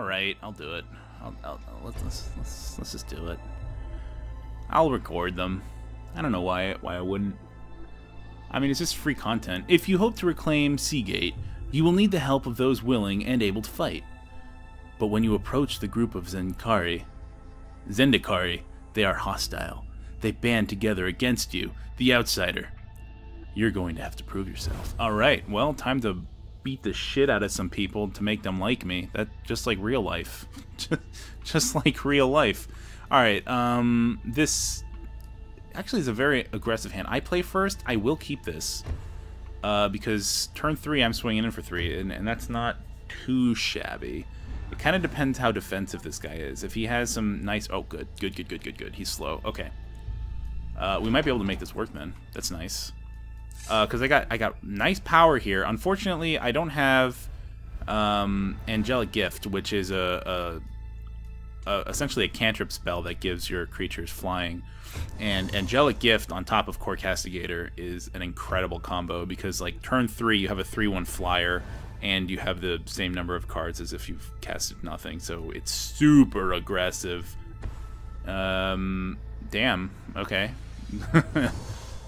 All right, I'll do it. Let's just do it. I'll record them. I don't know why I wouldn't. I mean, it's just free content. If you hope to reclaim Seagate, you will need the help of those willing and able to fight. But when you approach the group of Zendikari, they are hostile. They band together against you, the outsider. You're going to have to prove yourself. All right, well, time to beat the shit out of some people to make them like me. That's just like real life. Just like real life. All right, this actually is a very aggressive hand. I play first. I will keep this because turn 3 I'm swinging in for 3, and that's not too shabby. It kind of depends how defensive this guy is. If he has some nice... Oh, good. He's slow. Okay. We might be able to make this work, man. That's nice. Because I got nice power here. Unfortunately, I don't have Angelic Gift, which is essentially a cantrip spell that gives your creatures flying. And Angelic Gift on top of Core Castigator is an incredible combo because, like, turn 3, you have a 3/1 flyer, and you have the same number of cards as if you've casted nothing, so it's super aggressive. Damn, okay.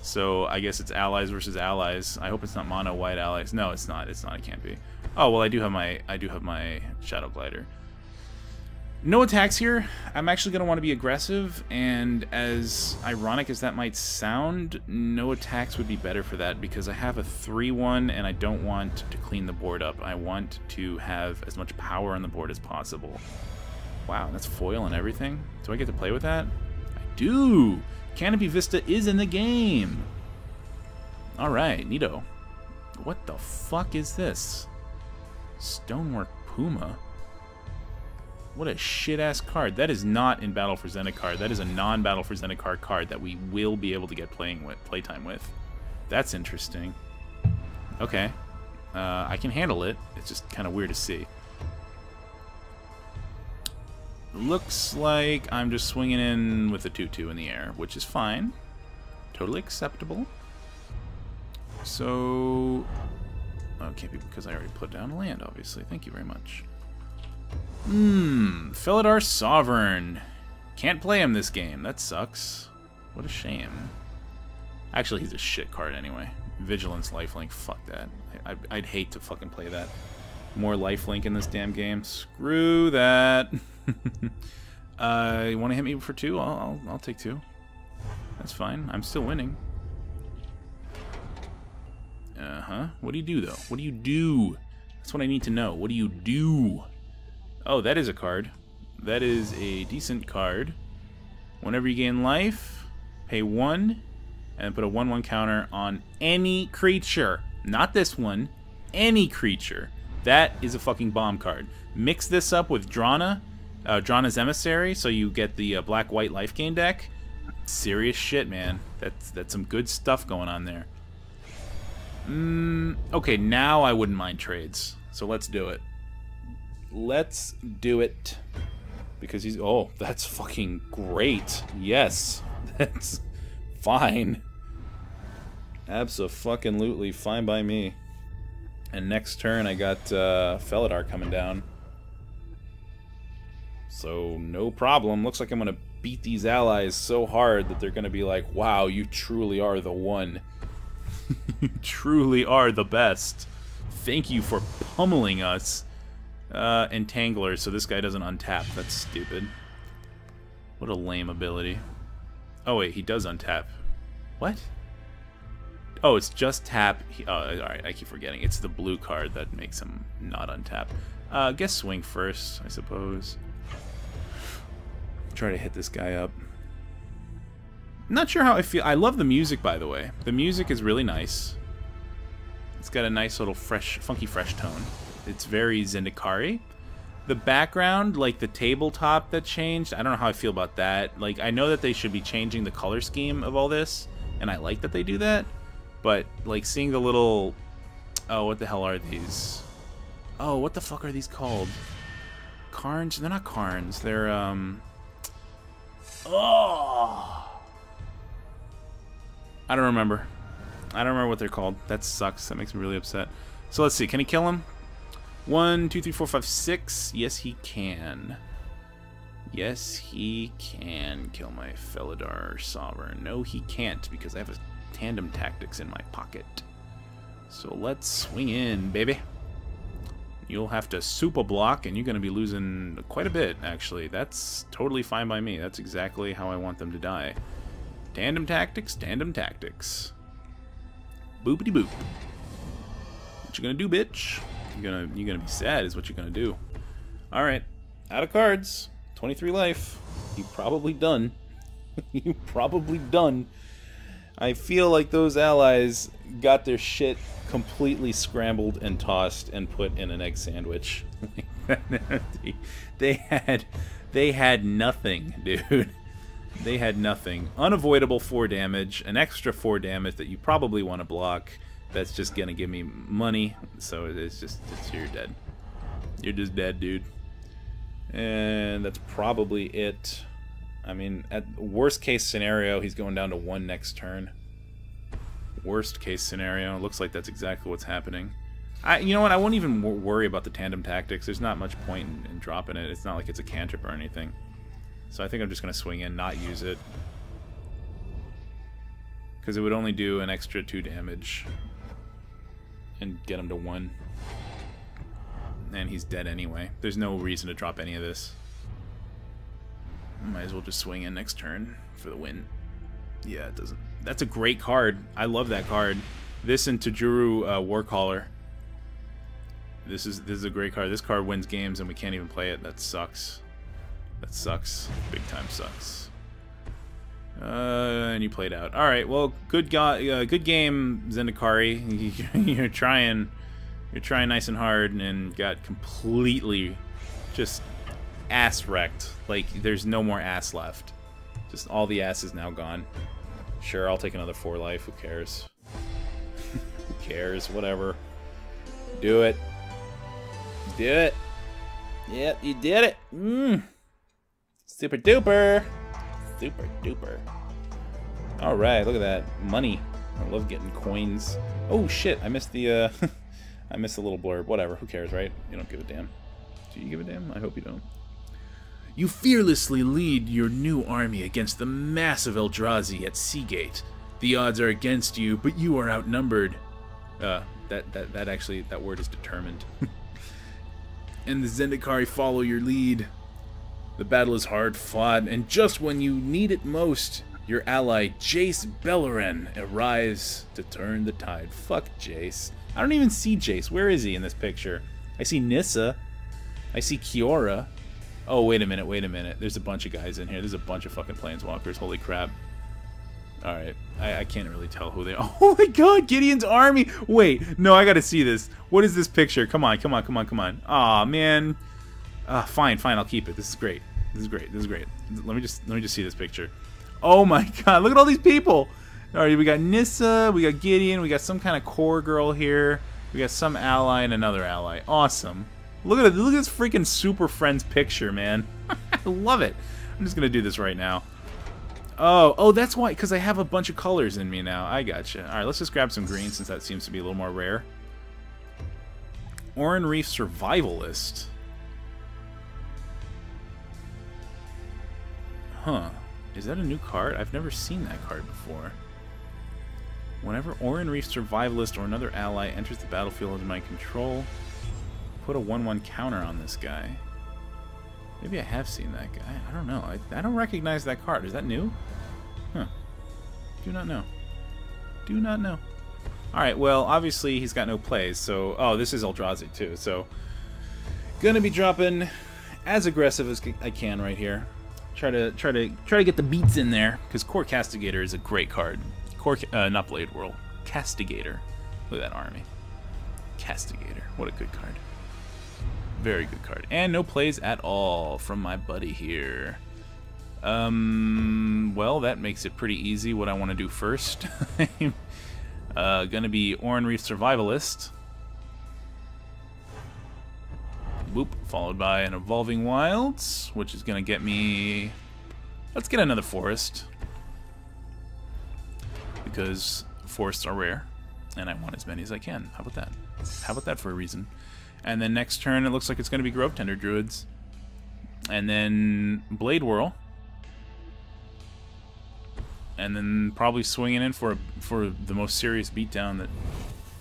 So I guess it's allies versus allies. I hope it's not mono white allies. No, it's not. It's not. It can't be. Oh, well, I do have my Shadow Glider. No attacks here. I'm actually going to want to be aggressive, and as ironic as that might sound, no attacks would be better for that because I have a 3/1 and I don't want to clean the board up. I want to have as much power on the board as possible. Wow, that's foil and everything? Do I get to play with that? I do! Canopy Vista is in the game! Alright, neato. What the fuck is this? Stonework Puma? What a shit-ass card. That is not in Battle for Zendikar. That is a non-Battle for Zendikar card that we will be able to get playtime with. That's interesting. Okay. I can handle it. It's just kind of weird to see. Looks like I'm just swinging in with a 2/2 in the air, which is fine. Totally acceptable. So... Oh, it can't be because I already put down a land, obviously. Thank you very much. Felidar Sovereign. Can't play him this game. That sucks. What a shame. Actually, he's a shit card anyway. Vigilance, lifelink, fuck that. I'd hate to fucking play that. More lifelink in this damn game. Screw that. You want to hit me for 2? I'll take 2. That's fine. I'm still winning. Uh-huh. What do you do, though? What do you do? That's what I need to know. What do you do? Oh, that is a card. That is a decent card. Whenever you gain life, pay 1 and put a 1/1 counter on any creature. Not this one. Any creature. That is a fucking bomb card. Mix this up with Drana's Emissary, so you get the black-white life gain deck. Serious shit, man. That's some good stuff going on there. Okay, now I wouldn't mind trades. So let's do it. Let's do it. Because he's... Oh, that's fucking great. Yes. That's fine. Abso-fucking-lutely fine by me. And next turn I got Felidar coming down. So, no problem. Looks like I'm going to beat these allies so hard that they're going to be like, wow, you truly are the one. You truly are the best. Thank you for pummeling us. Entangler, so this guy doesn't untap. That's stupid. What a lame ability. Oh, wait, he does untap. What? Oh, it's just tap. Alright, I keep forgetting. It's the blue card that makes him not untap. Guess swing first, I suppose. Try to hit this guy up. Not sure how I feel. I love the music, by the way. The music is really nice. It's got a nice little fresh, funky fresh tone. It's very Zendikari. The background, like the tabletop that changed, I don't know how I feel about that. Like, I know that they should be changing the color scheme of all this, and I like that they do that. But, like, seeing the little... Oh, what the hell are these? Oh, what the fuck are these called? Carns? They're not Carns. They're, Oh! I don't remember. I don't remember what they're called. That sucks. That makes me really upset. So let's see. Can he kill him? One, two, three, four, five, six. Yes, he can. Yes, he can kill my Felidar Sovereign. No, he can't, because I have a Tandem Tactics in my pocket. So let's swing in, baby. You'll have to super block, and you're going to be losing quite a bit, actually. That's totally fine by me. That's exactly how I want them to die. Tandem Tactics, Tandem Tactics. Boopity boop. What you gonna do, bitch? You're gonna be sad is what you're gonna do. Alright. Out of cards. 23 life. You probably done. You probably done. I feel like those allies got their shit completely scrambled and tossed and put in an egg sandwich. they had nothing, dude. They had nothing. Unavoidable 4 damage, an extra 4 damage that you probably want to block. That's just gonna give me money, so it's you're dead. You're just dead, dude. And that's probably it. I mean, at worst case scenario, he's going down to 1 next turn. Worst case scenario, looks like that's exactly what's happening. You know what? I won't even worry about the Tandem Tactics. There's not much point in dropping it. It's not like it's a cantrip or anything. So I think I'm just gonna swing in, not use it, because it would only do an extra 2 damage. And get him to 1. And he's dead anyway. There's no reason to drop any of this. Might as well just swing in next turn for the win. Yeah, it doesn't. That's a great card. I love that card. This and Tajuru Warcaller. This is a great card. This card wins games and we can't even play it. That sucks. That sucks. Big time sucks. And you played out. All right. Well, good game, Zendikari. you're trying nice and hard, and got completely just ass wrecked. Like there's no more ass left. Just all the ass is now gone. Sure, I'll take another 4 life. Who cares? Who cares? Whatever. Do it. Do it. Yep, you did it. Mmm. Super duper. Super duper. Alright, look at that. Money. I love getting coins. Oh shit, I missed the I missed the little blurb. Whatever, who cares, right? You don't give a damn. Do you give a damn? I hope you don't. You fearlessly lead your new army against the massive Eldrazi at Seagate. The odds are against you, but you are outnumbered. That word is determined. And the Zendikari follow your lead. The battle is hard-fought, and just when you need it most, your ally Jace Beleren arrives to turn the tide. Fuck Jace. I don't even see Jace. Where is he in this picture? I see Nissa. I see Kiora. Oh, wait a minute, wait a minute. There's a bunch of guys in here. There's a bunch of fucking planeswalkers. Holy crap. Alright, I can't really tell who they are. Oh my god, Gideon's army! Wait, no, I gotta see this. What is this picture? Come on, come on, come on, come on. Aw, man. Fine, fine, I'll keep it. This is great. This is great. This is great. Let me just see this picture. Oh my god, look at all these people. All right, we got Nissa, we got Gideon, we got some kind of core girl here. We got some ally and another ally. Awesome. Look at this freaking Super Friends picture, man. I love it. I'm just going to do this right now. Oh, that's why, cuz I have a bunch of colors in me now. I gotcha. All right, let's just grab some green since that seems to be a little more rare. Oran-Rief Survivalist. Huh. Is that a new card? I've never seen that card before. Whenever Oran-Rief Survivalist or another ally enters the battlefield under my control, put a 1-1 counter on this guy. Maybe I have seen that guy. I don't know. I don't recognize that card. Is that new? Huh. Do not know. Do not know. Alright, well, obviously he's got no plays, so... Oh, this is Eldrazi, too, so... Gonna be dropping as aggressive as I can right here. Try to get the beats in there, because Core Castigator is a great card. Not Blade Whirl. Castigator. Look at that army. Castigator. What a good card. Very good card. And no plays at all from my buddy here. Well, that makes it pretty easy what I want to do first. Gonna be Oran-Rief Survivalist. Boop, followed by an Evolving Wilds, which is going to get me... Let's get another Forest. Because forests are rare, and I want as many as I can. How about that? How about that for a reason? And then next turn, it looks like it's going to be Grove Tender Druids. And then Blade Whirl. And then probably swinging in for the most serious beatdown that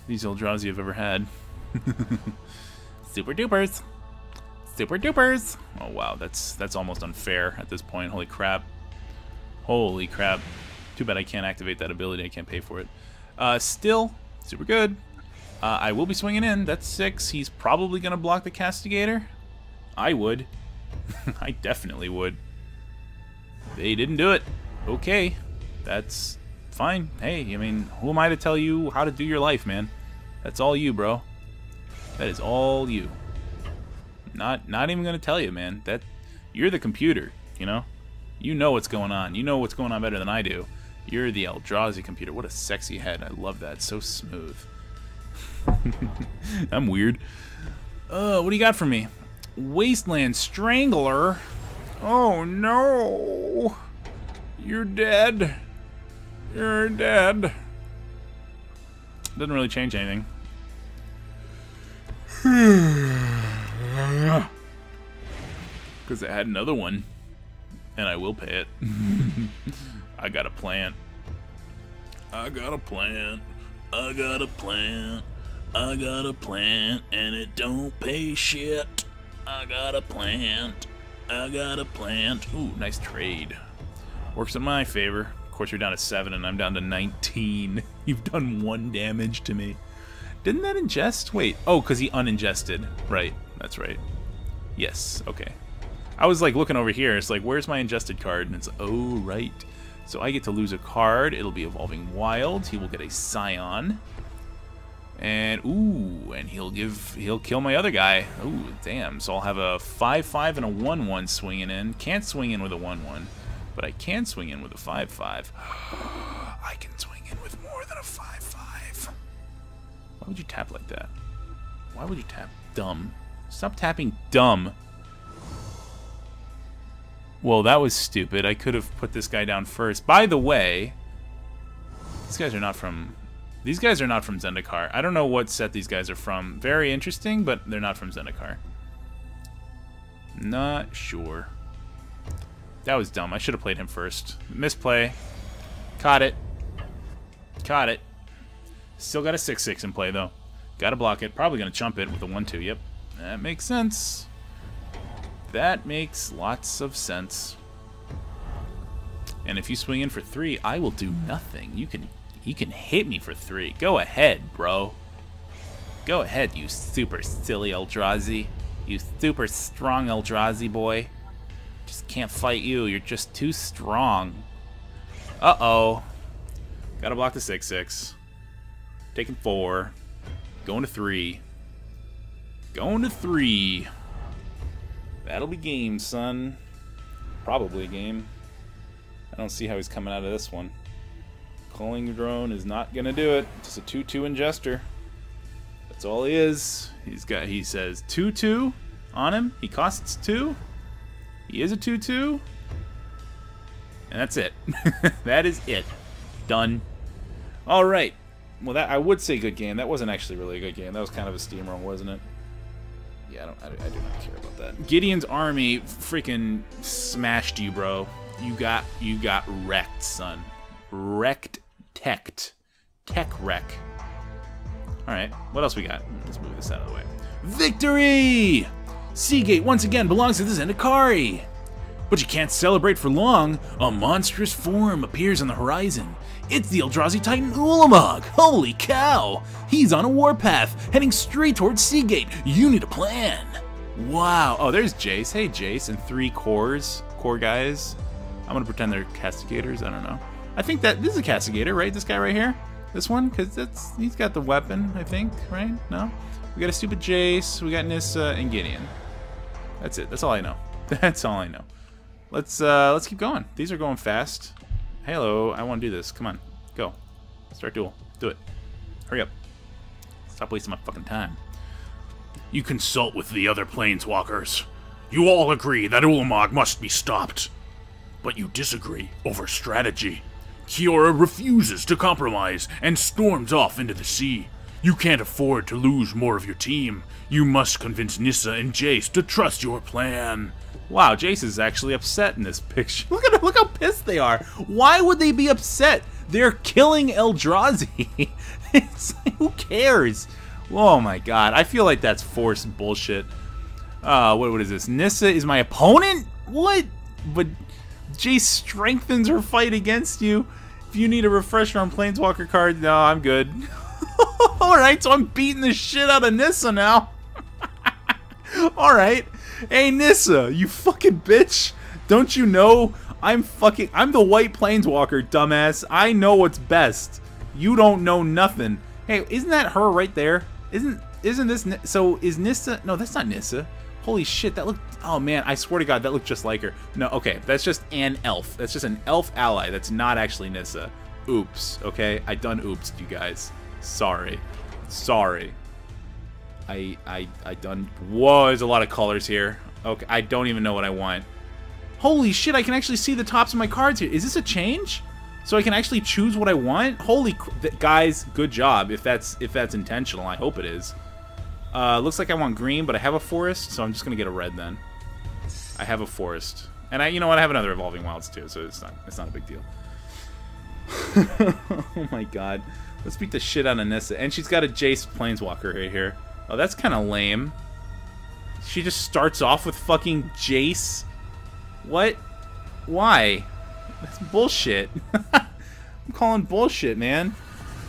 these Eldrazi have ever had. Super dupers! Super dupers! Oh wow, that's almost unfair at this point. Holy crap. Holy crap. Too bad I can't activate that ability. I can't pay for it. Still, super good. I will be swinging in. That's 6. He's probably going to block the Castigator. I would. I definitely would. They didn't do it. Okay. That's fine. Hey, I mean, who am I to tell you how to do your life, man? That's all you, bro. That is all you. Not even going to tell you, man. That you're the computer, you know? You know what's going on. You know what's going on better than I do. You're the Eldrazi computer. What a sexy head. I love that. So smooth. I'm weird. What do you got for me? Wasteland Strangler? Oh no! You're dead. You're dead. Doesn't really change anything. Because I had another one. And I will pay it. I got a plan. I got a plan. I got a plan. I got a plan. And it don't pay shit. I got a plan. I got a plan. Ooh, nice trade. Works in my favor. Of course, you're down to 7 and I'm down to 19. You've done 1 damage to me. Didn't that ingest? Wait. Oh, because he uningested. Right. That's right. Yes. Okay. I was like looking over here, it's like, where's my ingested card? And it's, oh, right. So I get to lose a card. It'll be Evolving Wilds. He will get a Scion. And, ooh, and he'll kill my other guy. Ooh, damn. So I'll have a 5-5 and a 1-1 swinging in. Can't swing in with a 1-1, but I can swing in with a 5-5. I can swing in with more than a 5-5. Why would you tap like that? Why would you tap dumb? Stop tapping dumb. Well, that was stupid. I could have put this guy down first. By the way, these guys are not from Zendikar. I don't know what set these guys are from. Very interesting, but they're not from Zendikar. Not sure. That was dumb. I should have played him first. Misplay. Caught it. Caught it. Still got a 6-6 in play, though. Got to block it. Probably going to chump it with a 1-2. Yep. That makes sense. That makes lots of sense. And if you swing in for 3, I will do nothing. You can hit me for 3. Go ahead, bro. Go ahead, you super silly Eldrazi. You super strong Eldrazi boy. Just can't fight you. You're just too strong. Uh-oh. Gotta block the 6-6. Taking 4. Going to 3. Going to 3. That'll be game, son. Probably game. I don't see how he's coming out of this one. Culling Drone is not gonna do it. It's a 2/2 ingester. That's all he is. He says 2/2 on him. He costs 2. He is a 2/2. And that's it. That is it. Done. Alright. Well, that I would say good game. That wasn't actually really a good game. That was kind of a steamroll, wasn't it? Yeah, I do not care about that. Gideon's army freaking smashed you, bro. You got wrecked, son. Wrecked, tech wreck. All right, what else we got? Let's move this out of the way. Victory! Seagate once again belongs to the Zendikari. But you can't celebrate for long. A monstrous form appears on the horizon. It's the Eldrazi Titan Ulamog! Holy cow! He's on a warpath, heading straight towards Seagate. You need a plan! Wow. Oh, there's Jace. Hey, Jace. And 3 cores. Core guys. I'm gonna pretend they're castigators. I don't know. I think that this is a castigator, right? This guy right here? This one? Because he's got the weapon, I think, right? No? We got a stupid Jace. We got Nissa and Gideon. That's it. That's all I know. That's all I know. Let's keep going. These are going fast. Hello, I want to do this. Come on. Go. Start duel. Do it. Hurry up. Stop wasting my fucking time. You consult with the other planeswalkers. You all agree that Ulamog must be stopped. But you disagree over strategy. Kiora refuses to compromise and storms off into the sea. You can't afford to lose more of your team. You must convince Nissa and Jace to trust your plan. Wow, Jace is actually upset in this picture. Look how pissed they are. Why would they be upset? They're killing Eldrazi. It's like, who cares? Oh my god, I feel like that's forced bullshit. What is this? Nissa is my opponent? What? But Jace strengthens her fight against you. If you need a refresher on Planeswalker card, no, I'm good. Alright, so I'm beating the shit out of Nissa now. Alright. Hey Nissa, you fucking bitch. Don't you know I'm the white Planeswalker, dumbass. I know what's best. You don't know nothing. Hey, isn't that her right there? Isn't this so is Nissa? No, that's not Nissa. Holy shit, that looked, oh man, I swear to god, that looked just like her. No, okay, that's just an elf. That's just an elf ally. That's not actually Nissa. Oops, okay? I done oopsed, you guys. Sorry. Sorry. I done, whoa, there's a lot of colors here. Okay, I don't even know what I want. Holy shit, I can actually see the tops of my cards here. Is this a change? So I can actually choose what I want? Holy, guys, good job. If that's intentional, I hope it is. Looks like I want green, but I have a forest, so I'm just gonna get a red then. I have a forest, and you know what? I have another Evolving Wilds too, so it's not a big deal. Oh my god, let's beat the shit out of Nissa, and she's got a Jace Planeswalker right here. Oh, that's kind of lame. She just starts off with fucking Jace. What? Why? That's bullshit. I'm calling bullshit, man.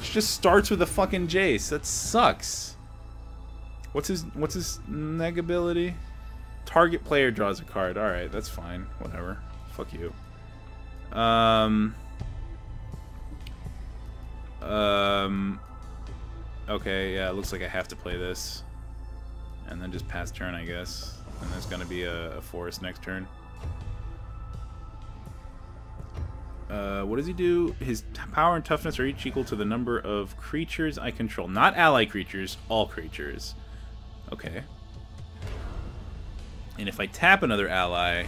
She just starts with a fucking Jace. That sucks. What's his neg ability? Target player draws a card. All right, that's fine. Whatever. Fuck you. Okay, yeah, it looks like I have to play this. And then just pass turn, I guess. And there's going to be a forest next turn. What does he do? His power and toughness are each equal to the number of creatures I control. Not ally creatures, all creatures. Okay. And if I tap another ally,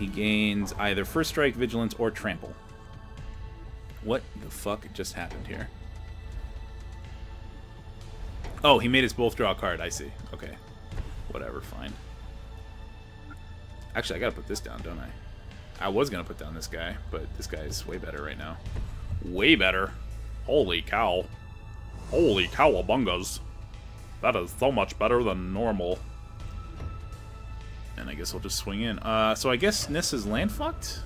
he gains either First Strike, Vigilance, or Trample. What the fuck just happened here? Oh, he made us both draw a card. I see. Okay. Whatever, fine. Actually, I gotta put this down, don't I? I was gonna put down this guy, but this guy is way better right now. Way better. Holy cow. Holy cowabungas. That is so much better than normal. And I guess I'll just swing in. So I guess Nissa's land fucked?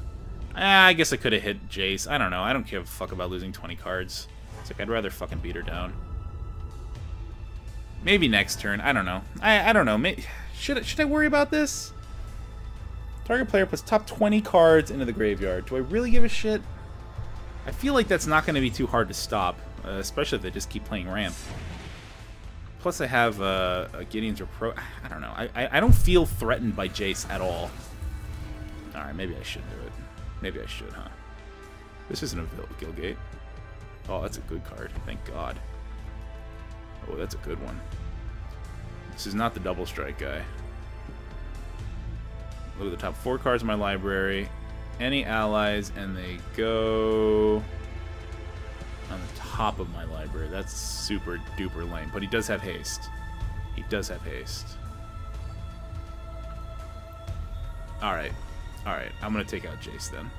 I guess I could have hit Jace. I don't know. I don't give a fuck about losing 20 cards. It's like I'd rather fucking beat her down. Maybe next turn. I don't know. I don't know. Maybe, should I worry about this? Target player puts top 20 cards into the graveyard. Do I really give a shit? I feel like that's not going to be too hard to stop, especially if they just keep playing ramp. Plus I have a Gideon's Repro... I don't know. I don't feel threatened by Jace at all. Alright, maybe I should do it. Maybe I should, huh? This isn't a Gilgate. Oh, that's a good card. Thank God. Oh, that's a good one. This is not the double strike guy. Look at the top 4 cards in my library. Any allies, and they go... on the top of my library. That's super duper lame, but he does have haste. He does have haste. Alright. Alright, I'm gonna take out Jace then.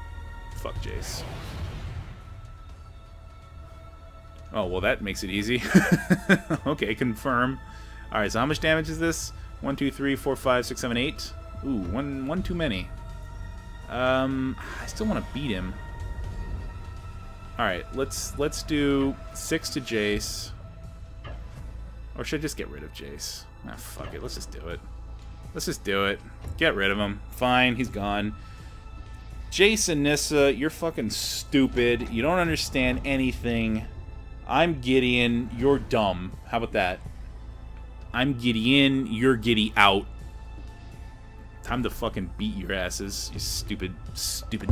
Fuck Jace. Oh, well that makes it easy. Okay, confirm. Alright, so how much damage is this? 1, 2, 3, 4, 5, 6, 7, 8. Ooh, one too many. I still want to beat him. Alright, let's do 6 to Jace. Or should I just get rid of Jace? Ah, fuck it. Let's just do it. Let's just do it. Get rid of him. Fine, he's gone. Jace and Nissa, you're fucking stupid. You don't understand anything. I'm Gideon. You're dumb. How about that? I'm Gideon. You're Giddy out. Time to fucking beat your asses, you stupid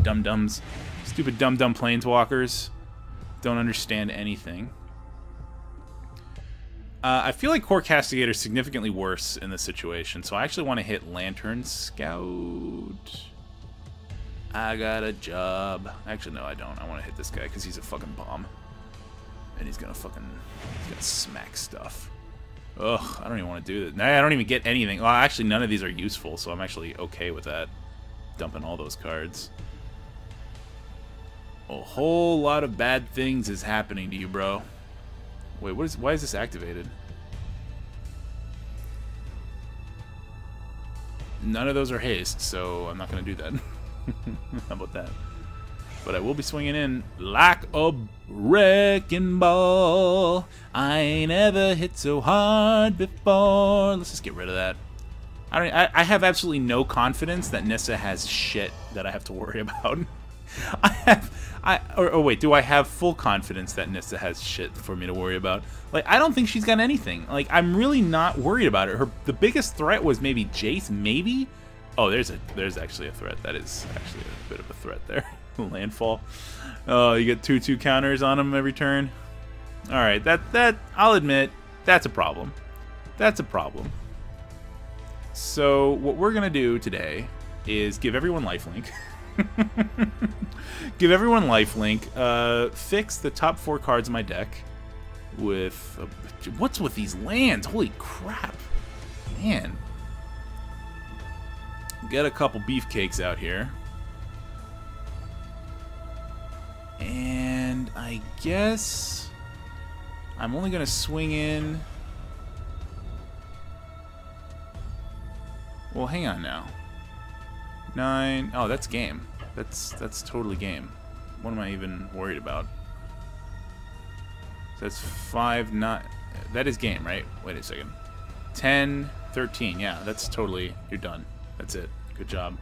dum-dums. Stupid dum-dum planeswalkers. Don't understand anything. I feel like Core Castigator is significantly worse in this situation, so I actually want to hit Lantern Scout. I got a job. Actually, no, I don't. I want to hit this guy because he's a fucking bomb. And he's gonna fucking, he's gonna smack stuff. Ugh, I don't even want to do this. Nah, I don't even get anything. Well, actually, none of these are useful, so I'm actually okay with that. Dumping all those cards. A whole lot of bad things is happening to you, bro. Wait, what is? Why is this activated? None of those are haste, so I'm not gonna do that. How about that? But I will be swinging in like a wrecking ball. I ain't ever hit so hard before. Let's just get rid of that. I have absolutely no confidence that Nissa has shit that I have to worry about. Or wait, do I have full confidence that Nissa has shit for me to worry about? Like, I don't think she's got anything. Like, I'm really not worried about her. The biggest threat was maybe Jace, maybe? Oh, there's actually a threat. That is actually a bit of a threat there. Landfall. Oh, you get 2/2 counters on him every turn. All right, that I'll admit, that's a problem. That's a problem. So what we're gonna do today is give everyone lifelink. Give everyone lifelink. Fix the top 4 cards in my deck. With what's with these lands? Holy crap, man! Get a couple beefcakes out here. And I guess I'm only going to swing in... Well, hang on now. 9... Oh, that's game. That's totally game. What am I even worried about? So that's 5, 9... That is game, right? Wait a second. 10, 13. Yeah, that's totally... You're done. That's it. Good job.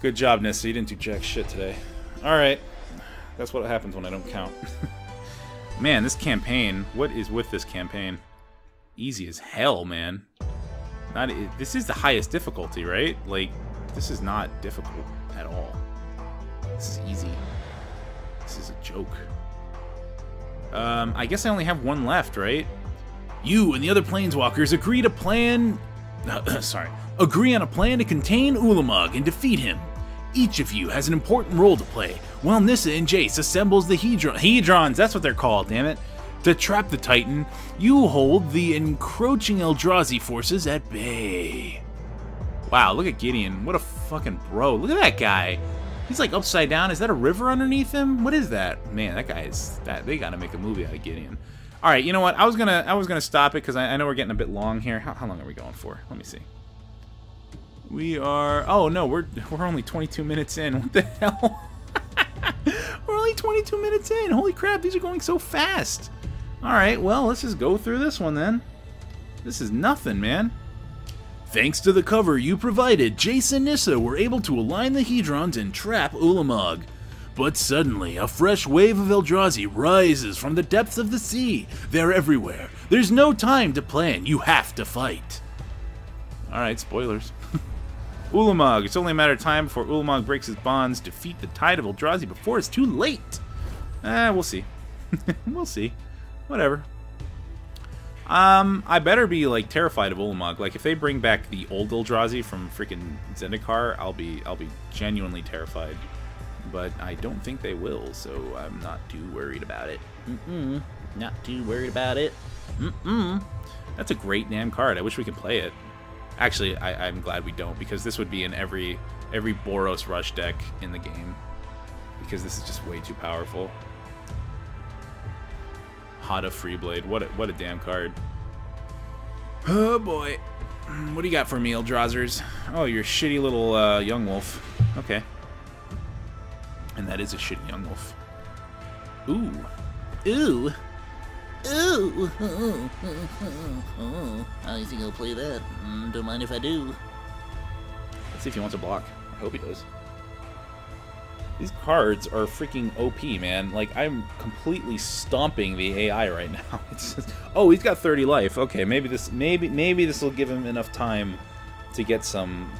Good job, Nissa. You didn't do jack shit today. Alright. That's what happens when I don't count. Man, this campaign. What is with this campaign? Easy as hell, man. Not. This is the highest difficulty, right? Like, this is not difficult at all. This is easy. This is a joke. I guess I only have one left, right? You and the other planeswalkers agree on a plan to contain Ulamog and defeat him. Each of you has an important role to play, while Nissa and Jace assembles the Hedrons, that's what they're called, damn it. To trap the Titan, you hold the encroaching Eldrazi forces at bay. Wow, look at Gideon. What a fucking bro. Look at that guy. He's like upside down. Is that a river underneath him? What is that? Man, that guy is... They gotta make a movie out of Gideon. Alright, you know what? I was gonna stop it, because I know we're getting a bit long here. How long are we going for? Let me see. We are... Oh, no, we're only 22 minutes in. What the hell? We're only 22 minutes in. Holy crap, these are going so fast. All right, well, let's just go through this one, then. This is nothing, man. Thanks to the cover you provided, Jace and Nissa were able to align the Hedrons and trap Ulamog. But suddenly, a fresh wave of Eldrazi rises from the depths of the sea. They're everywhere. There's no time to plan. You have to fight. All right, spoilers. Ulamog, it's only a matter of time before Ulamog breaks his bonds. Defeat the tide of Eldrazi before it's too late. We'll see. We'll see. Whatever. I better be, like, terrified of Ulamog. Like, if they bring back the old Eldrazi from freaking Zendikar, I'll be genuinely terrified. But I don't think they will, so I'm not too worried about it. Mm-mm. Not too worried about it. Mm-mm. That's a great damn card. I wish we could play it. Actually, I'm glad we don't, because this would be in every Boros Rush deck in the game. Because this is just way too powerful. Hada Freeblade, what a damn card. Oh boy. What do you got for me, Eldrazzers? Oh, your shitty little Young Wolf. Okay. And that is a shitty Young Wolf. Ooh. Ooh. Ooh! Oh, I think I'll play that. Don't mind if I do. Let's see if he wants a block. I hope he does. These cards are freaking OP, man. Like, I'm completely stomping the AI right now. It's just, oh, he's got 30 life. Okay, maybe this will give him enough time to get some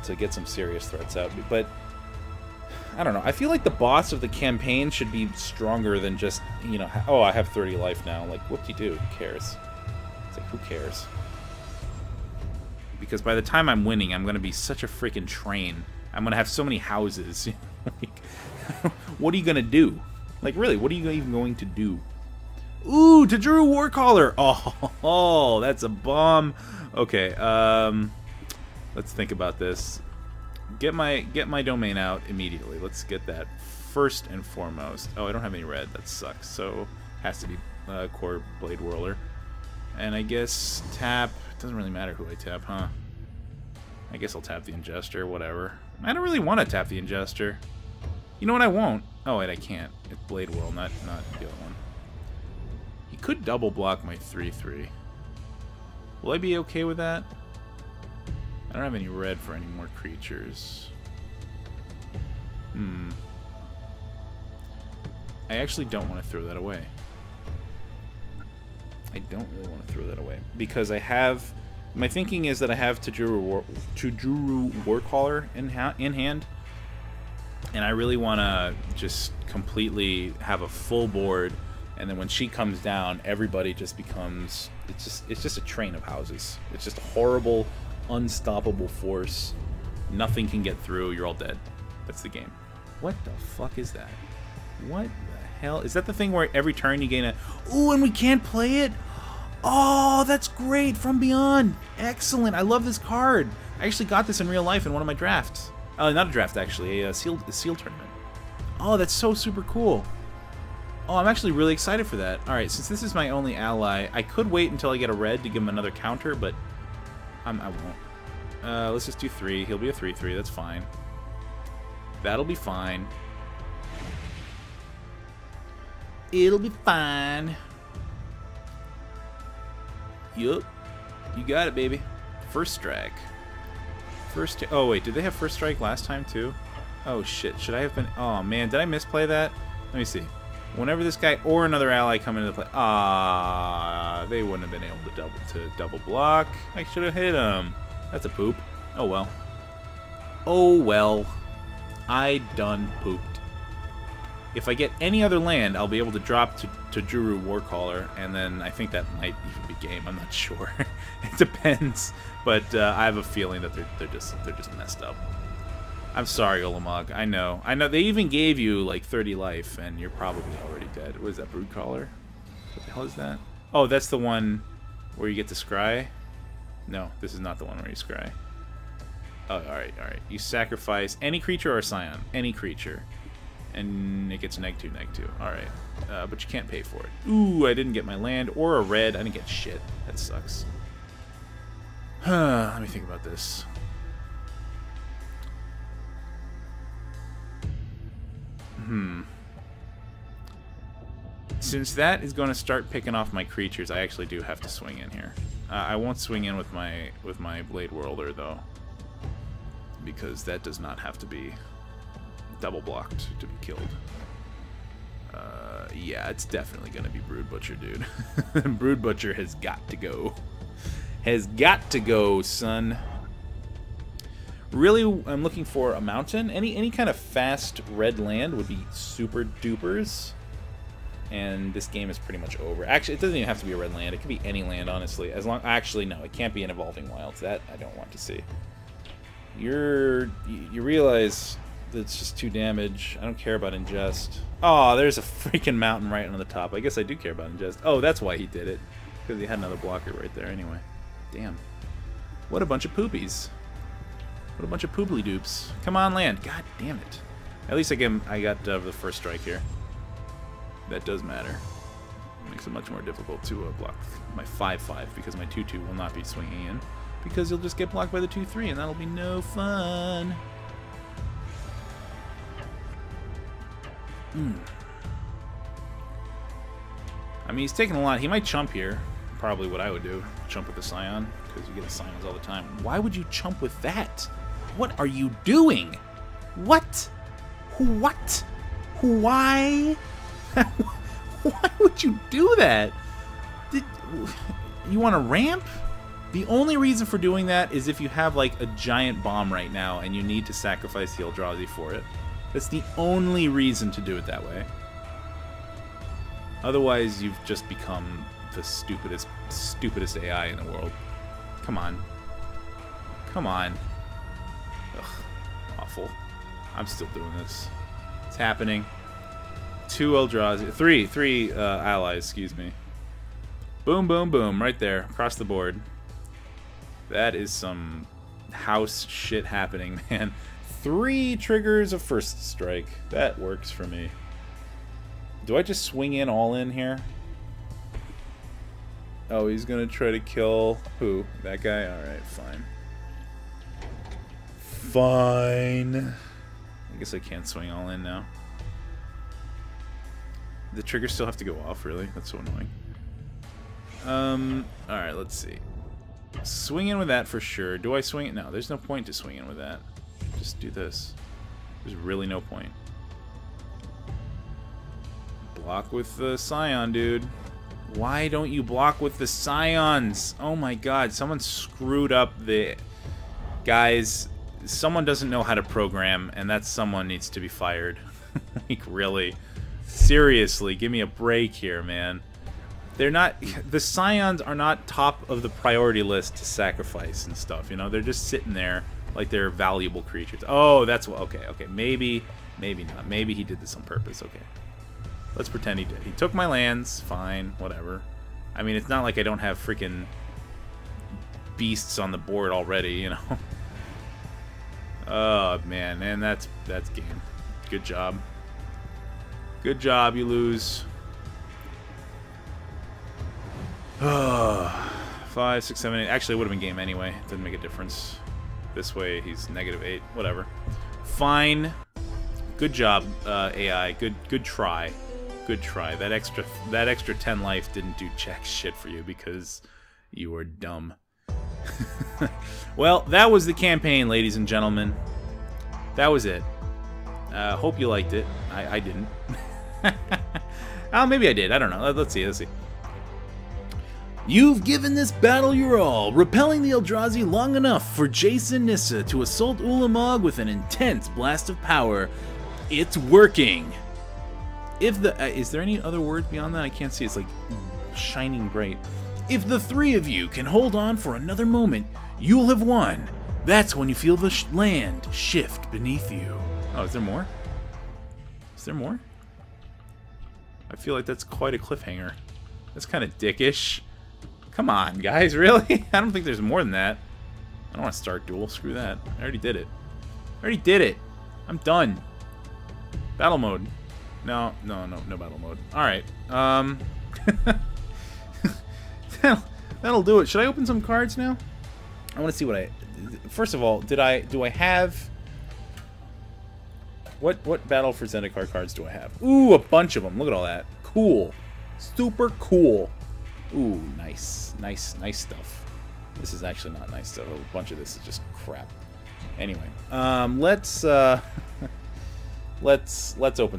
serious threats out. But I don't know. I feel like the boss of the campaign should be stronger than just, you know, oh, I have 30 life now. Like, whoop-de-doo, who cares? It's like, who cares? Because by the time I'm winning, I'm going to be such a freaking train. I'm going to have so many houses. Like, what are you going to do? Like, really, what are you even going to do? Ooh, Tajuru Warcaller. Oh, that's a bomb. Okay, let's think about this. Get my domain out immediately. Let's get that first and foremost. Oh, I don't have any red. That sucks. So has to be Core Blade Whirler. And I guess tap. Doesn't really matter who I tap, huh? I guess I'll tap the Ingester. Whatever. I don't really want to tap the Ingester. You know what? I won't. Oh wait, I can't. It's Blade Whirl, not the other one. He could double block my 3/3. Will I be okay with that? I don't have any red for any more creatures. Hmm. I actually don't want to throw that away. I don't really want to throw that away because I have. My thinking is that I have Tajuru Warcaller in hand, and I really want to just completely have a full board, and then when she comes down, everybody just becomes. It's just a train of houses. It's just a horrible, unstoppable force. Nothing can get through. You're all dead. That's the game. What the fuck is that? What the hell? Is that the thing where every turn you gain a... Ooh, and we can't play it? Oh, that's great. From Beyond. Excellent. I love this card. I actually got this in real life in one of my drafts. Not a draft, actually. A sealed tournament. Oh, that's so super cool. Oh, I'm actually really excited for that. Alright, since this is my only ally, I could wait until I get a red to give him another counter, but... I won't. Let's just do 3. He'll be a 3/3. That's fine. That'll be fine. It'll be fine. Yup. You got it, baby. First strike. Oh, wait. Did they have first strike last time, too? Oh, shit. Should I have been... Oh, man. Did I misplay that? Let me see. Whenever this guy or another ally come into the play... Ah, they wouldn't have been able to double block. I should have hit him. That's a poop. Oh, well. Oh, well. I done pooped. If I get any other land, I'll be able to drop to Tajuru Warcaller, and then I think that might even be game. I'm not sure. It depends. But I have a feeling that they're just messed up. I'm sorry, Ulamog. I know. I know. They even gave you, like, 30 life, and you're probably already dead. What is that, Broodcaller? What the hell is that? Oh, that's the one where you get to scry? No, this is not the one where you scry. Oh, alright, alright. You sacrifice any creature or scion. Any creature. And it gets -2/-2. Alright. But you can't pay for it. Ooh, I didn't get my land or a red. I didn't get shit. That sucks. Let me think about this. Since that is going to start picking off my creatures, I actually do have to swing in here. I won't swing in with my Blade Whirler, though. Because that does not have to be double blocked to be killed. Yeah, it's definitely going to be Brood Butcher, dude. Brood Butcher has got to go. Has got to go, son. Really, I'm looking for a mountain. Any kind of fast red land would be super dupers. And this game is pretty much over. Actually, it doesn't even have to be a red land. It could be any land, honestly. As long, actually, no, it can't be an Evolving Wilds. That I don't want to see. You realize that it's just 2 damage. I don't care about Ingest. Oh, there's a freaking mountain right on the top. I guess I do care about Ingest. Oh, that's why he did it, because he had another blocker right there. Anyway, damn. What a bunch of poopies. What a bunch of poobly dupes. Come on, land. God damn it. At least I got the first strike here. That does matter. It makes it much more difficult to block my 5/5 because my 2/2 will not be swinging in because you'll just get blocked by the 2/3 and that'll be no fun. I mean, he's taking a lot. He might chump here. Probably what I would do. Chump with a scion because you get scions all the time. Why would you chump with that? What are you doing? What? What? Why? Why would you do that? You want to ramp? The only reason for doing that is if you have, like, a giant bomb right now and you need to sacrifice the Eldrazi for it. That's the only reason to do it that way. Otherwise, you've just become the stupidest AI in the world. Come on. Come on. Ugh, awful. I'm still doing this. It's happening. two Eldrazi. Three allies, excuse me. Boom, boom, boom. Right there. Across the board. That is some house shit happening, man. 3 triggers of first strike. That works for me. Do I just swing in all in here? Oh, he's gonna try to kill who? That guy? Alright, fine. Fine. I guess I can't swing all in now. The triggers still have to go off, really? That's so annoying. Alright, let's see. Swing in with that for sure. Do I swing it? No, there's no point to swing in with that. Just do this. There's really no point. Block with the Scion, dude. Why don't you block with the Scions? Oh my god, someone screwed up the... Guys, someone doesn't know how to program, and that someone needs to be fired. Like, really? Seriously, give me a break here, man. They're not... The Scions are not top of the priority list to sacrifice and stuff, you know? They're just sitting there like they're valuable creatures. Oh, that's what... Okay, okay. Maybe, maybe not. Maybe he did this on purpose. Okay. Let's pretend he did. He took my lands. Fine. Whatever. I mean, it's not like I don't have freaking beasts on the board already, you know? Oh, man. And that's game. Good job. Good job. You lose. 5, 6, 7, 8. Actually, it would have been game anyway. It didn't make a difference. This way, he's -8. Whatever. Fine. Good job, AI. Good try. Good try. That extra 10 life didn't do jack shit for you because you were dumb. Well, that was the campaign, ladies and gentlemen. That was it. Hope you liked it. I didn't. Oh, maybe I did. I don't know. Let's see. Let's see. You've given this battle your all, repelling the Eldrazi long enough for Jace and Nissa to assault Ulamog with an intense blast of power. It's working. If the is there any other word beyond that? I can't see. It's like shining bright. If the three of you can hold on for another moment, you'll have won. That's when you feel the land shift beneath you. Oh, is there more? Is there more? I feel like that's quite a cliffhanger. That's kind of dickish. Come on, guys, really? I don't think there's more than that. I don't want to start duel. Screw that. I already did it. I already did it. I'm done. Battle mode. No, no, no, no battle mode. Alright. That'll do it. Should I open some cards now? I want to see what I... First of all, do I have... What Battle for Zendikar cards do I have? Ooh, a bunch of them. Look at all that. Cool. Super cool. Ooh, nice. Nice, nice stuff. This is actually not nice stuff. A bunch of this is just crap. Anyway, let's open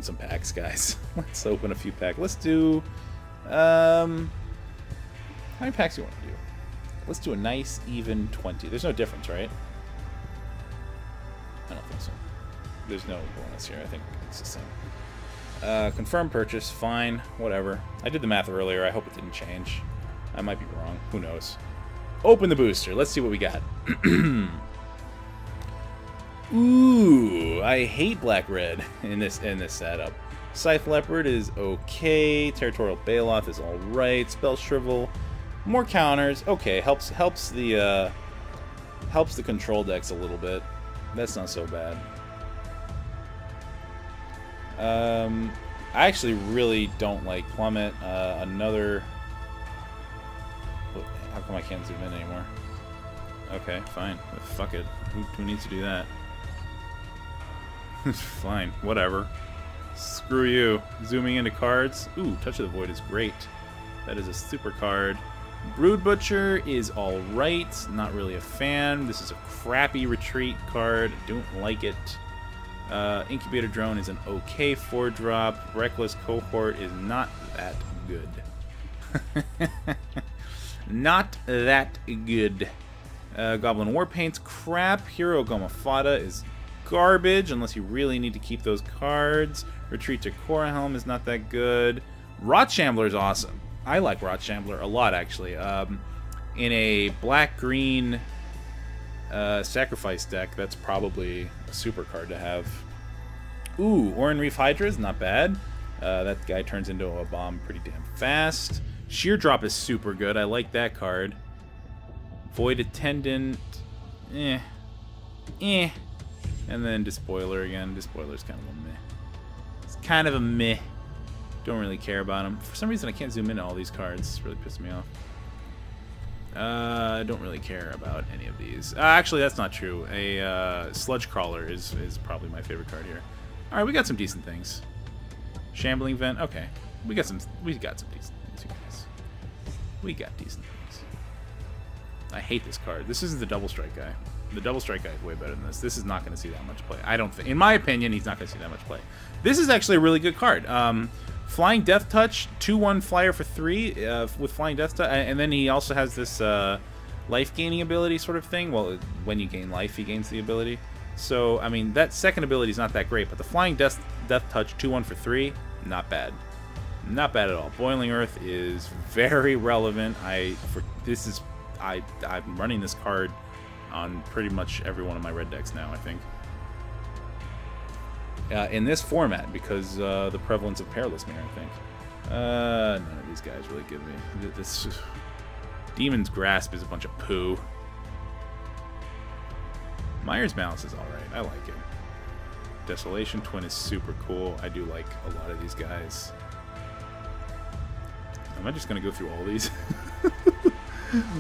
some packs, guys. Let's open a few packs. Let's do, how many packs do you want to do? Let's do a nice, even 20. There's no difference, right? I don't think so. There's no bonus here. I think it's the same. Confirm purchase, fine, whatever. I did the math earlier, I hope it didn't change. I might be wrong, who knows. Open the booster, let's see what we got. Ooh, I hate black-red in this setup. Scythe Leopard is okay, Territorial Baloth is alright, Spell Shrivel, more counters, okay, helps the control decks a little bit. That's not so bad. I actually really don't like Plummet. Another... How come I can't zoom in anymore? Okay, fine. Fuck it. Who needs to do that? Fine. Whatever. Screw you. Zooming into cards. Ooh, Touch of the Void is great. That is a super card. Brood Butcher is alright. Not really a fan. This is a crappy retreat card. Don't like it. Incubator Drone is an okay 4-drop. Reckless Cohort is not that good. Not that good. Goblin Warpaint's crap. Hero Gomafada is garbage, unless you really need to keep those cards. Retreat to Korahelm is not that good. Rot Shambler is awesome. I like Rot Shambler a lot, actually. In a black-green... sacrifice deck, that's probably a super card to have. Ooh, Oran-Rief Hydra is not bad. That guy turns into a bomb pretty damn fast. Sheer Drop is super good. I like that card. Void Attendant. Eh. Eh. And then Despoiler again. Despoiler's kind of a meh. It's kind of a meh. Don't really care about him. For some reason, I can't zoom into all these cards. It's really pissing me off. I don't really care about any of these. Actually, that's not true. A Sludge Crawler is probably my favorite card here. All right, we got some decent things. Shambling Vent. Okay, we got some decent things, you guys. We got decent things. I hate this card. This isn't the Double Strike guy. The Double Strike guy is way better than this. This is not going to see that much play. I don't think. In my opinion, he's not going to see that much play. This is actually a really good card. Flying Death Touch, 2/1 flyer for 3 with Flying Death Touch, and then he also has this life gaining ability sort of thing. Well, when you gain life, he gains the ability. So, I mean, that second ability is not that great, but the Flying Death Touch, 2/1 for 3, not bad. Not bad at all. Boiling Earth is very relevant. I'm running this card on pretty much every one of my red decks now, I think. In this format, because the prevalence of Perilous Mirror, I think. None of these guys really give me this. Demon's Grasp is a bunch of poo. Myers Malice is alright. I like it. Desolation Twin is super cool. I do like a lot of these guys. Am I just gonna go through all these?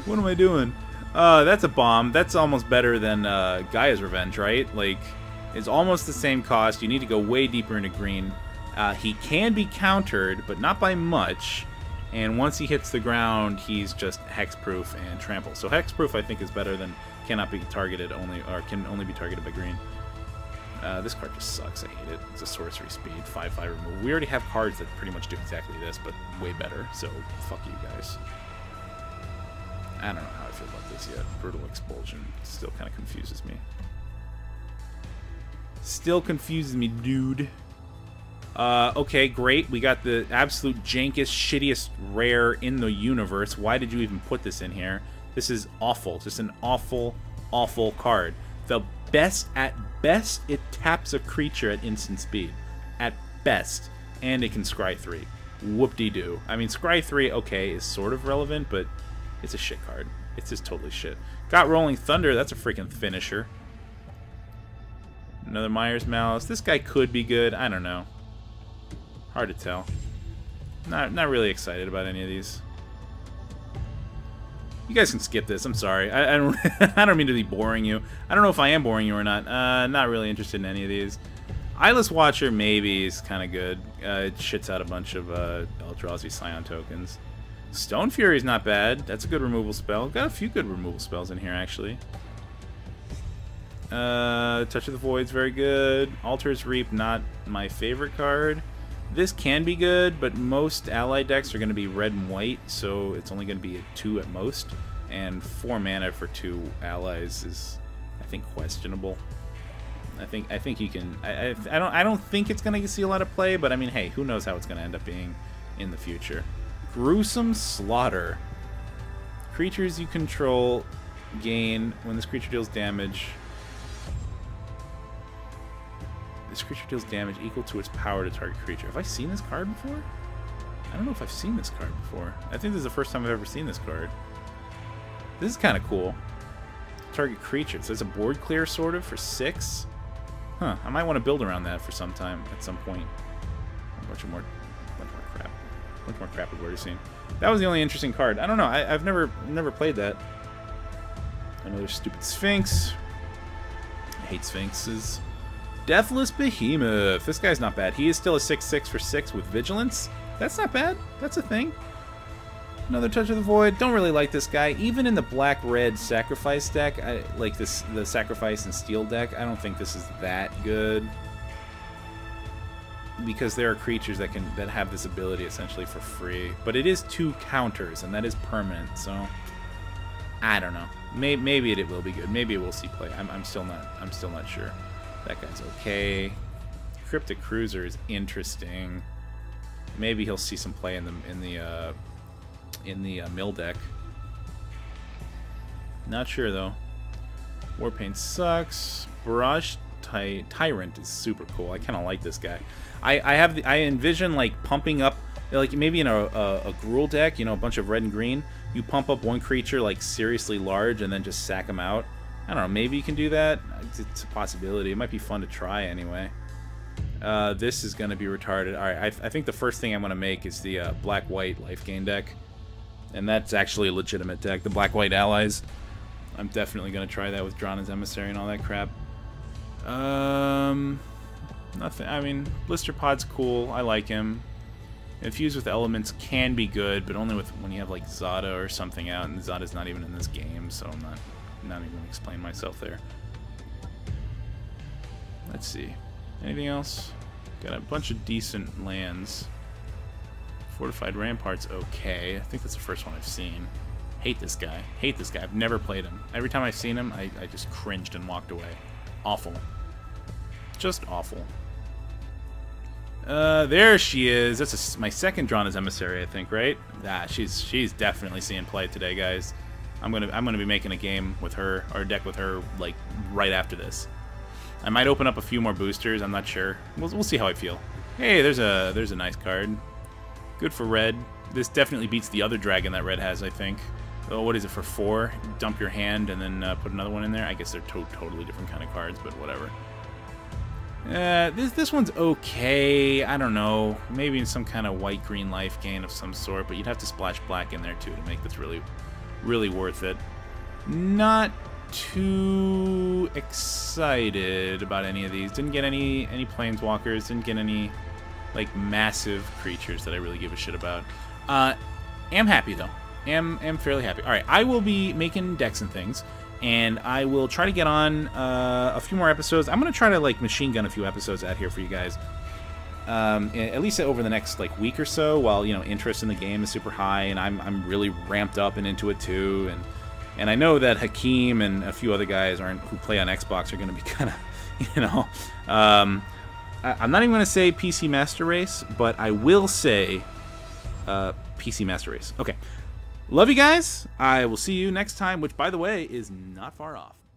What am I doing? That's a bomb. That's almost better than Gaia's Revenge, right? Like. It's almost the same cost. You need to go way deeper into green. He can be countered, but not by much. And once he hits the ground, he's just hexproof and trample. So hexproof, I think, is better than cannot be targeted only, or can only be targeted by green. This card just sucks. I hate it. It's a sorcery speed 5/5 removal. We already have cards that pretty much do exactly this, but way better. So fuck you guys. I don't know how I feel about this yet. Brutal Expulsion still kind of confuses me. Still confuses me, dude. Okay, great. We got the absolute jankest, shittiest rare in the universe. Why did you even put this in here? This is awful. Just an awful, awful card. The best, at best, it taps a creature at instant speed. At best. And it can scry 3. Whoop-de-doo. I mean, scry 3, okay, is sort of relevant, but it's a shit card. It's just totally shit. Got Rolling Thunder. That's a freaking finisher. Another Myers Malice. This guy could be good. I don't know. Hard to tell. Not really excited about any of these. You guys can skip this. I'm sorry. I don't I don't mean to be boring you. I don't know if I am boring you or not. Not really interested in any of these. Eyeless Watcher maybe is kind of good. It shits out a bunch of Eldrazi Scion tokens. Stone Fury is not bad. That's a good removal spell. Got a few good removal spells in here actually. Touch of the Void's very good. Altar's Reap, not my favorite card. This can be good, but most ally decks are going to be red and white, so it's only going to be a 2 at most. And 4 mana for 2 allies is, I think, questionable. I think you can. I don't think it's going to see a lot of play, but I mean, hey, who knows how it's going to end up being in the future? Gruesome Slaughter. Creatures you control gain when this creature deals damage. This creature deals damage equal to its power to target creature. Have I seen this card before? I don't know if I've seen this card before. I think this is the first time I've ever seen this card. This is kind of cool. Target creature. So it's a board clear, sort of, for 6. Huh. I might want to build around that for some time, at some point. A bunch more crap. A bunch more crap we've already seen. That was the only interesting card. I don't know. I've never played that. Another stupid Sphinx. I hate Sphinxes. Deathless Behemoth. This guy's not bad. He is still a 6/6 for 6 with Vigilance. That's not bad. That's a thing. Another Touch of the Void. Don't really like this guy. Even in the black-red sacrifice deck, I like this, the sacrifice and steel deck, I don't think this is that good. Because there are creatures that have this ability essentially for free. But it is 2 counters, and that is permanent, so I don't know. Maybe it will be good. Maybe it will see play. I'm still not sure. That guy's okay. Cryptic Cruiser is interesting. Maybe he'll see some play in the mill deck. Not sure though. Warpaint sucks. Barrage Tyrant is super cool. I kind of like this guy. I envision like pumping up, like maybe in a Gruul deck, you know, a bunch of red and green. You pump up one creature like seriously large and then just sack them out. I don't know, maybe you can do that. It's a possibility. It might be fun to try anyway. This is going to be retarded. Alright, I think the first thing I'm going to make is the black-white life gain deck. And that's actually a legitimate deck, the black-white allies. I'm definitely going to try that with Drana's Emissary and all that crap. Nothing. I mean, Blister Pod's cool. I like him. Infused with Elements can be good, but only with when you have like Zada or something out, and Zada's not even in this game, so I'm not even going to explain myself there. Let's see. Anything else? Got a bunch of decent lands. Fortified Rampart's okay. I think that's the first one I've seen. Hate this guy. Hate this guy. I've never played him. Every time I've seen him, I just cringed and walked away. Awful. Just awful. There she is. That's my second Drana's Emissary, I think, right? Nah, she's definitely seeing play today, guys. I'm gonna be making a game with her, or a deck with her, like right after this. I might open up a few more boosters. I'm not sure. We'll see how I feel. Hey, there's a nice card. Good for red. This definitely beats the other dragon that red has, I think. Oh, what is it for 4? Dump your hand and then put another one in there. I guess they're totally different kind of cards, but whatever. This one's okay. I don't know. Maybe in some kind of white-green life gain of some sort, but you'd have to splash black in there too to make this really worth it. Not too excited about any of these. Didn't get any planeswalkers. Didn't get any like massive creatures that I really give a shit about. Am happy though. Am fairly happy. All right, I will be making decks and things, and I will try to get on a few more episodes. I'm gonna try to like machine gun a few episodes out here for you guys, at least over the next like week or so, while you know interest in the game is super high and I'm really ramped up and into it too. And I know that Hakeem and a few other guys who play on Xbox are going to be kind of, you know, I'm not even going to say PC Master Race, but I will say PC Master Race. Okay. Love you guys. I will see you next time, which, by the way, is not far off.